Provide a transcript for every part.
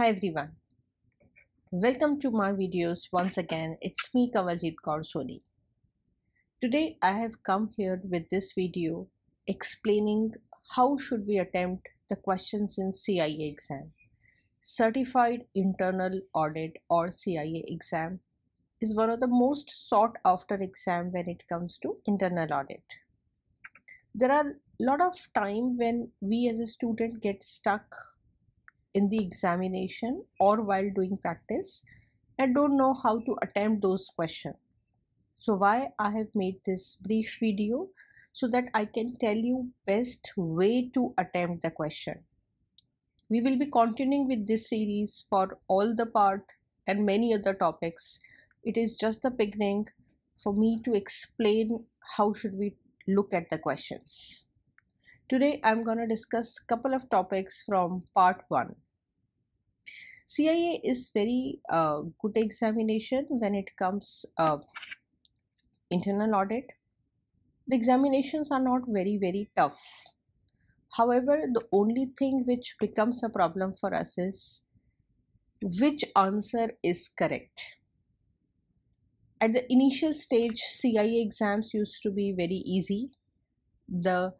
Hi everyone, welcome to my videos once again. It's me, Kavajit Kaur Soli. Today I have come here with this video explaining how should we attempt the questions in CIA exam. Certified Internal Audit or CIA exam is one of the most sought after exam when it comes to internal audit. There are a lot of time when we as a student get stuck in the examination or while doing practice and don't know how to attempt those questions. So why I have made this brief video, so that I can tell you best way to attempt the question. We will be continuing with this series for all the part and many other topics. It is just the beginning for me to explain how should we look at the questions. Today I'm going to discuss couple of topics from part 1. CIA is very good examination when it comes internal audit. The examinations are not very tough. However, the only thing which becomes a problem for us is which answer is correct. At the initial stage, CIA exams used to be very easy. The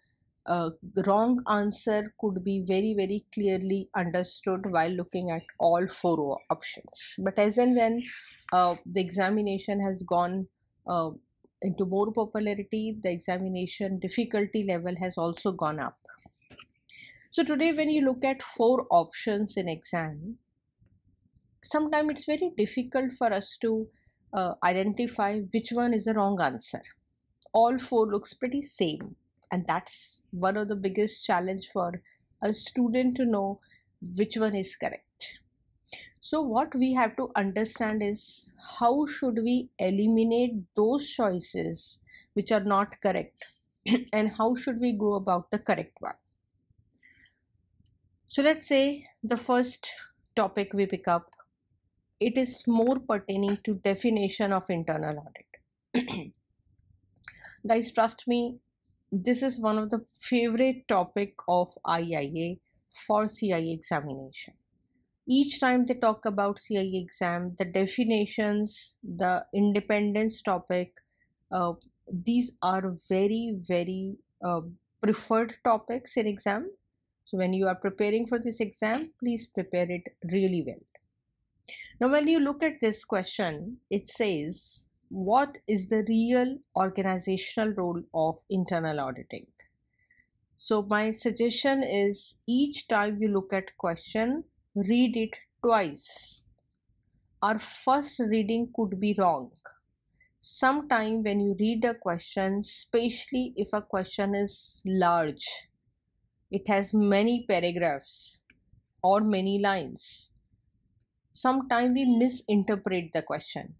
wrong answer could be very clearly understood while looking at all four options. But as and when the examination has gone into more popularity, the examination difficulty level has also gone up. So today when you look at four options in exam, sometimes it's very difficult for us to identify which one is the wrong answer. All four looks pretty same, and that's one of the biggest challenge for a student to know which one is correct. So what we have to understand is how should we eliminate those choices which are not correct and how should we go about the correct one. So let's say the first topic we pick up, it is more pertaining to definition of internal audit. Guys, trust me, this is one of the favorite topic of IIA for CIA examination. Each time they talk about CIA exam, the definitions, the independence topic, these are very preferred topics in exam. So when you are preparing for this exam, please prepare it really well. Now when you look at this question, it says what is the real organizational role of internal auditing. So my suggestion is each time you look at question, read it twice. Our first reading could be wrong. Sometime when you read a question, especially if a question is large, it has many paragraphs or many lines, sometimes we misinterpret the question,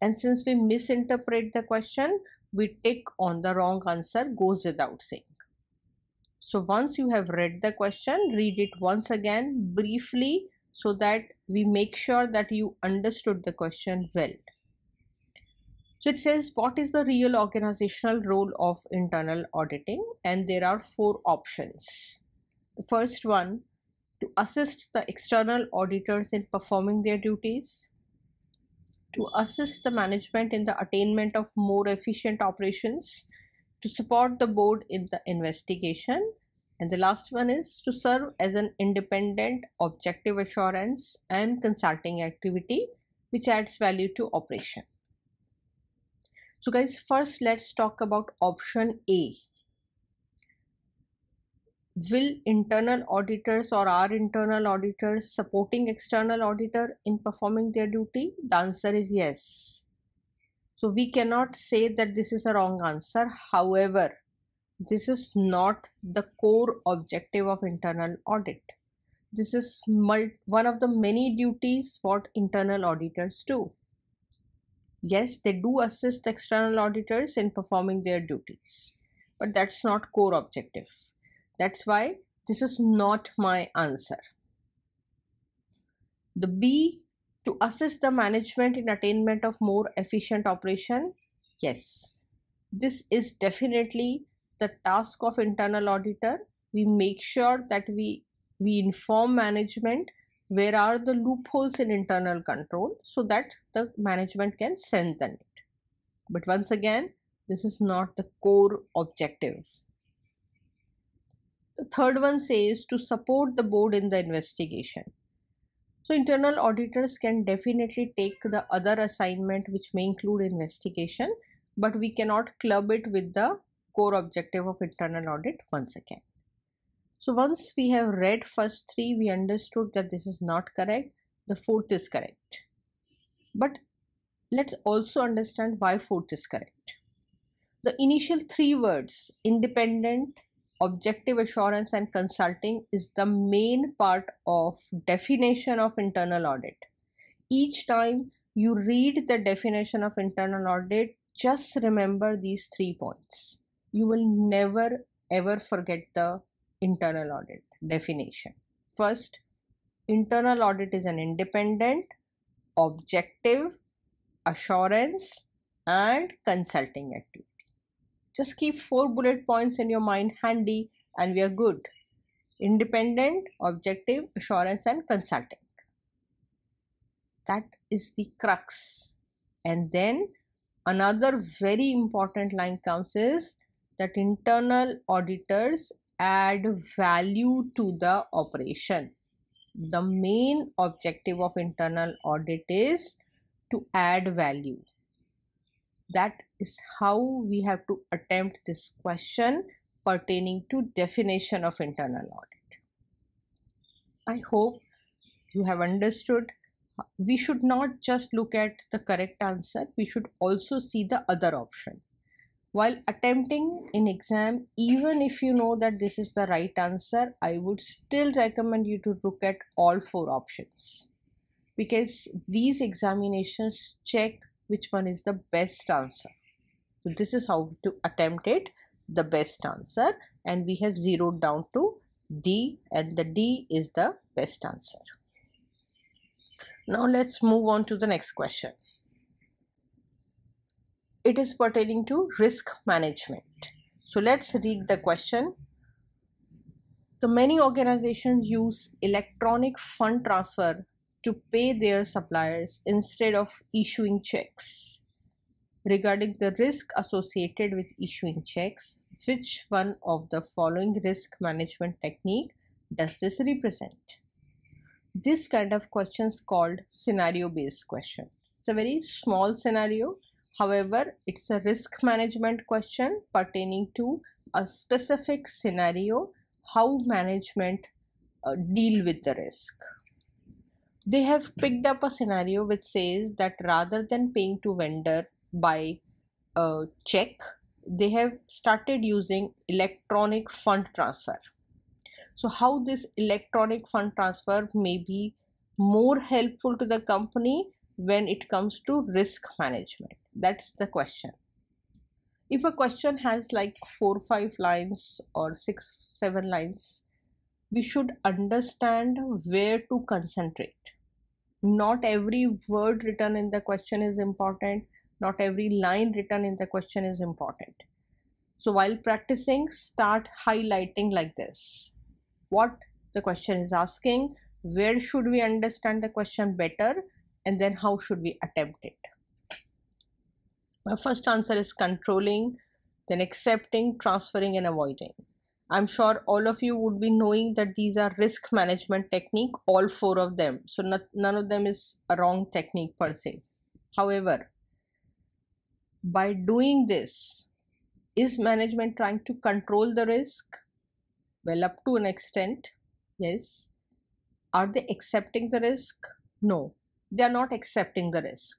and since we misinterpret the question, we tick on the wrong answer, goes without saying. So once you have read the question, read it once again briefly so that we make sure that you understood the question well. So it says what is the real organizational role of internal auditing, and there are four options. The first one, to assist the external auditors in performing their duties, to assist the management in the attainment of more efficient operations, to support the board in the investigation, and the last one is to serve as an independent objective assurance and consulting activity which adds value to operation. So guys, first let's talk about option A. Will internal auditors or are internal auditors supporting external auditor in performing their duty? The answer is yes. So we cannot say that this is a wrong answer. However, this is not the core objective of internal audit. This is one of the many duties what internal auditors do. Yes, they do assist external auditors in performing their duties, but that's not core objective. That's why this is not my answer. The B, to assist the management in attainment of more efficient operation. Yes, this is definitely the task of internal auditor. We make sure that we inform management where are the loopholes in internal control so that the management can strengthen it. But once again, this is not the core objective. The third one says to support the board in the investigation. So internal auditors can definitely take the other assignment which may include investigation, but we cannot club it with the core objective of internal audit once again. So once we have read first three, we understood that this is not correct. The fourth is correct. But let's also understand why fourth is correct. The initial three words, independent, objective assurance and consulting, is the main part of definition of internal audit. Each time you read the definition of internal audit, just remember these 3 points. You will never ever forget the internal audit definition. First, internal audit is an independent, objective, assurance and consulting activity. Just keep 4 bullet points in your mind handy and we are good. Independent, objective, assurance and consulting. That is the crux. And then another very important line comes is that internal auditors add value to the operation. The main objective of internal audit is to add value. That is how we have to attempt this question pertaining to definition of internal audit. I hope you have understood. We should not just look at the correct answer. We should also see the other option. While attempting in exam, even if you know that this is the right answer, I would still recommend you to look at all 4 options. Because these examinations check which one is the best answer. So this is how to attempt it, the best answer, and we have zeroed down to D, and the D is the best answer. Now let's move on to the next question. It is pertaining to risk management. So let's read the question. The many organizations use electronic fund transfer to pay their suppliers instead of issuing checks. Regarding the risk associated with issuing checks, which one of the following risk management technique does this represent? This kind of question is called scenario-based question. It's a very small scenario. However, it's a risk management question pertaining to a specific scenario, how management deal with the risk. They have picked up a scenario which says that rather than paying to vendor by check, they have started using electronic fund transfer. So how this electronic fund transfer may be more helpful to the company when it comes to risk management? That's the question. If a question has like 4-5 lines or 6-7 lines, we should understand where to concentrate. Not every word written in the question is important. Not every line written in the question is important. So while practicing, start highlighting like this. What the question is asking, where should we understand the question better, and then how should we attempt it? My first answer is controlling, then accepting, transferring and avoiding. I'm sure all of you would be knowing that these are risk management technique, all 4 of them. So none of them is a wrong technique per se. However, by doing this, is management trying to control the risk? Well, up to an extent, yes. Are they accepting the risk? No, they are not accepting the risk.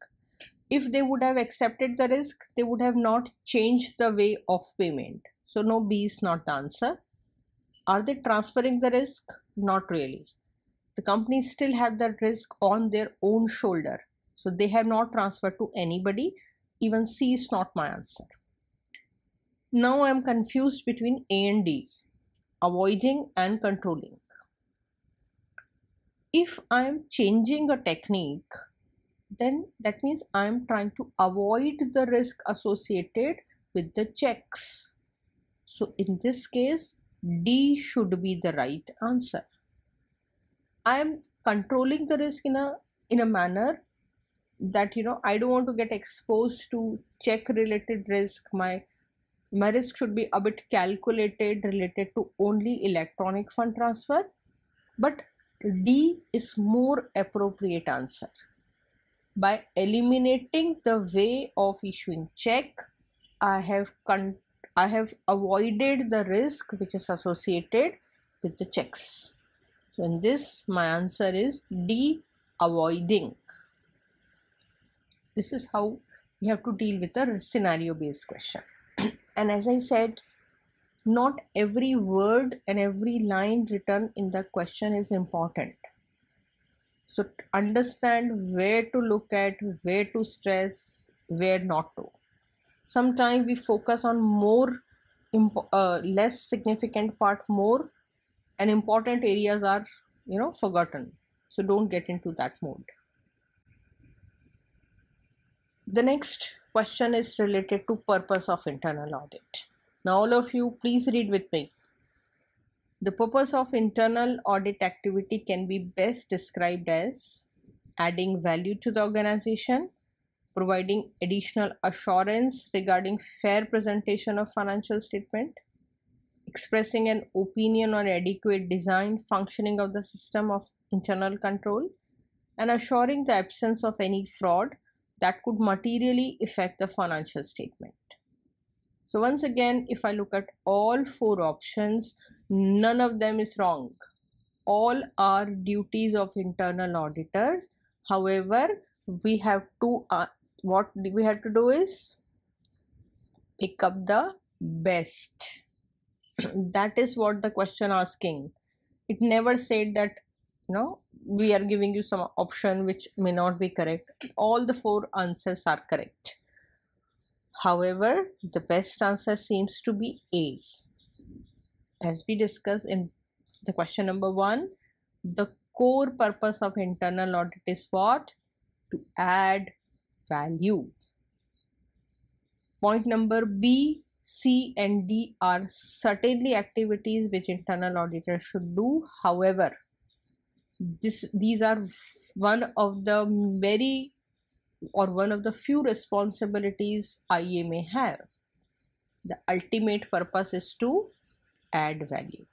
If they would have accepted the risk, they would have not changed the way of payment. So no, B is not the answer. Are they transferring the risk? Not really. The companies still have the risk on their own shoulder. So they have not transferred to anybody. Even C is not my answer. Now I am confused between A and D, avoiding and controlling. If I am changing a technique, then that means I am trying to avoid the risk associated with the checks. So in this case, D should be the right answer. I am controlling the risk in a manner that, I don't want to get exposed to check related risk. My risk should be a bit calculated, related to only electronic fund transfer. But D is more appropriate answer. By eliminating the way of issuing check, I have avoided the risk which is associated with the checks. So in this, my answer is D, avoiding. This is how you have to deal with a scenario-based question. And as I said, not every word and every line written in the question is important. So understand where to look at, where to stress, where not to. Sometimes we focus on more, less significant part more, and important areas are, forgotten. So don't get into that mode. The next question is related to purpose of internal audit. Now all of you, please read with me. The purpose of internal audit activity can be best described as adding value to the organization, providing additional assurance regarding fair presentation of financial statement, expressing an opinion on adequate design, functioning of the system of internal control, and assuring the absence of any fraud that could materially affect the financial statement. So once again, if I look at all four options, none of them is wrong. All are duties of internal auditors. However, we have to what we have to do is pick up the best. That is what the question asking. It never said that we are giving you some option which may not be correct. All the four answers are correct. However, the best answer seems to be A. As we discussed in the question number 1, the core purpose of internal audit is what? To add value. Point number B, C and D are certainly activities which internal auditors should do. However, these are one of the few responsibilities IIA may have. The ultimate purpose is to add value.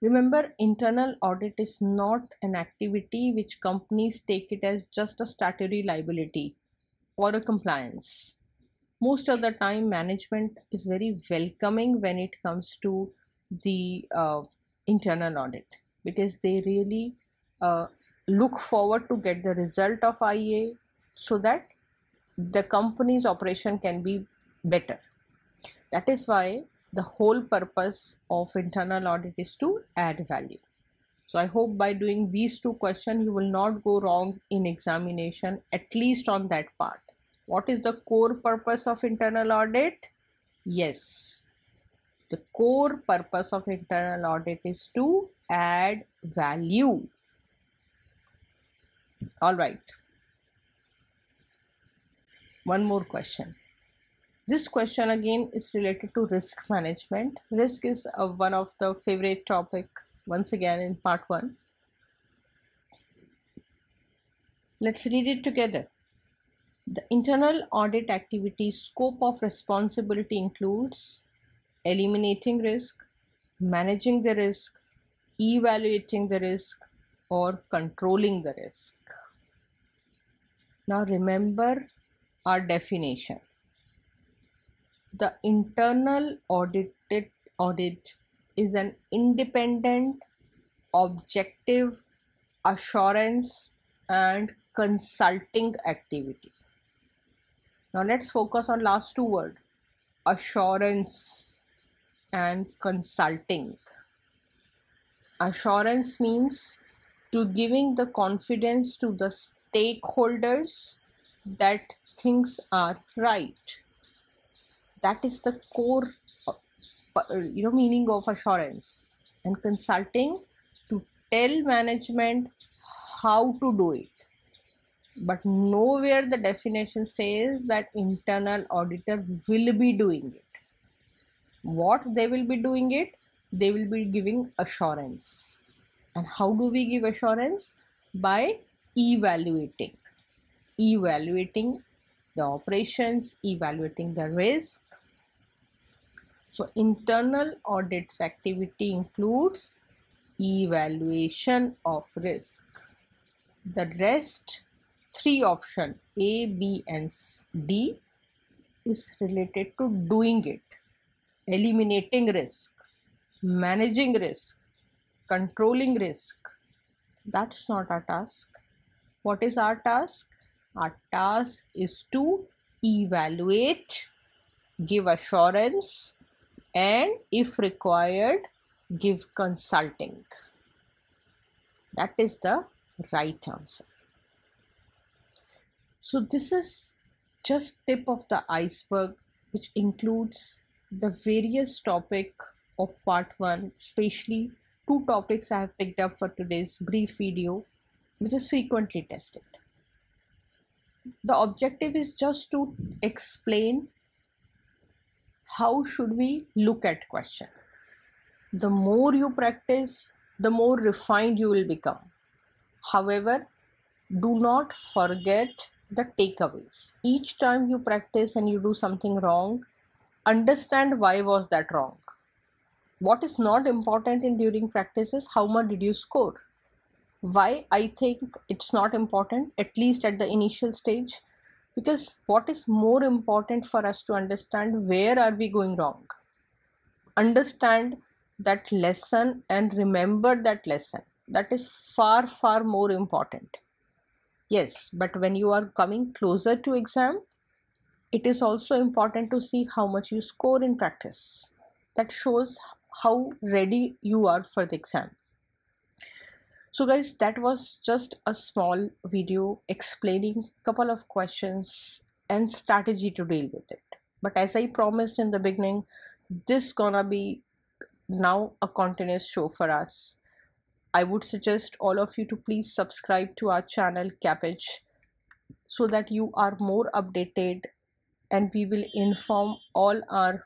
Remember, internal audit is not an activity which companies take it as just a statutory liability or a compliance. Most of the time, management is very welcoming when it comes to the internal audit, because they really look forward to get the result of IIA so that the company's operation can be better. That is why the whole purpose of internal audit is to add value. So I hope by doing these two questions, you will not go wrong in examination, at least on that part. What is the core purpose of internal audit? Yes, the core purpose of internal audit is to add value. All right. One more question. This question again is related to risk management. Risk is one of the favorite topic once again in part 1. Let's read it together. The internal audit activity scope of responsibility includes eliminating risk, managing the risk, evaluating the risk, or controlling the risk. Now remember our definition. The internal audit is an independent, objective, assurance and consulting activity. Now let's focus on last two words, assurance and consulting. Assurance means to giving the confidence to the stakeholders that things are right. That is the core meaning of assurance. And consulting, to tell management how to do it. But nowhere the definition says that internal auditor will be doing it. What they will be doing it? They will be giving assurance. And how do we give assurance? By evaluating the operations, evaluating the risk. So internal audits activity includes evaluation of risk. The rest three options A, B and D is related to doing it, eliminating risk, managing risk, controlling risk. That's not our task. What is our task? Our task is to evaluate, give assurance, and if required, give consulting. That is the right answer. So this is just tip of the iceberg, which includes the various topic of part 1, especially two topics I have picked up for today's brief video, which is frequently tested. The objective is just to explain how should we look at question. The more you practice, the more refined you will become. However, do not forget the takeaways. Each time you practice and you do something wrong, understand why was that wrong. What is not important in during practice is how much did you score. Why I think it's not important, at least at the initial stage, because what is more important for us to understand, where are we going wrong? Understand that lesson and remember that lesson. That is far, far more important. Yes, but when you are coming closer to exam, it is also important to see how much you score in practice. That shows how ready you are for the exam. So guys, that was just a small video explaining a couple of questions and strategy to deal with it. But as I promised in the beginning, this gonna be now a continuous show for us. I would suggest all of you to please subscribe to our channel KAPP Edge so that you are more updated, and we will inform all our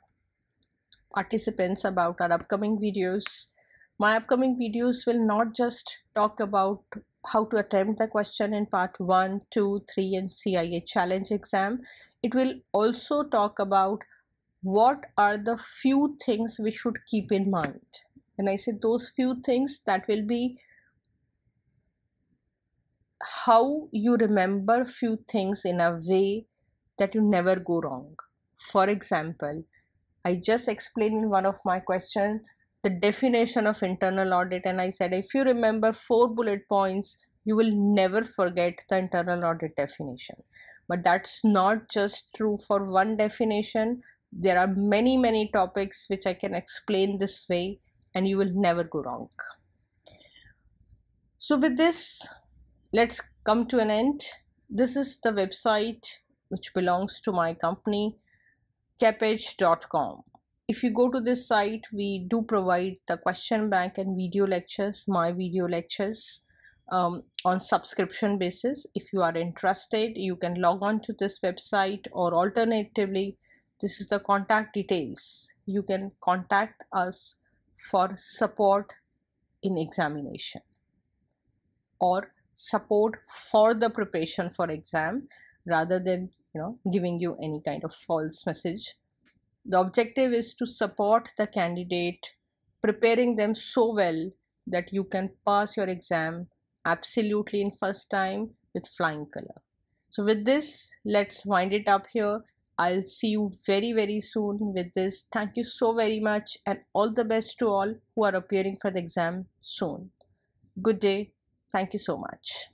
participants about our upcoming videos. My upcoming videos will not just talk about how to attempt the question in part 1, 2, 3 and CIA challenge exam. It will also talk about what are the few things we should keep in mind. And I said those few things, that will be how you remember few things in a way that you never go wrong. For example, I just explained in one of my questions the definition of internal audit, and I said if you remember 4 bullet points, you will never forget the internal audit definition. But that's not just true for one definition. There are many, many topics which I can explain this way, and you will never go wrong. So with this, let's come to an end. This is the website which belongs to my company, kappedge.com. If you go to this site, we do provide the question bank and video lectures, my video lectures on subscription basis. If you are interested, you can log on to this website, or alternatively, this is the contact details. You can contact us for support in examination or support for the preparation for exam, rather than giving you any kind of false message. The objective is to support the candidate, preparing them so well that you can pass your exam absolutely in first time with flying color. So with this, let's wind it up here. I'll see you very, very soon with this. Thank you so very much, and all the best to all who are appearing for the exam soon. Good day. Thank you so much.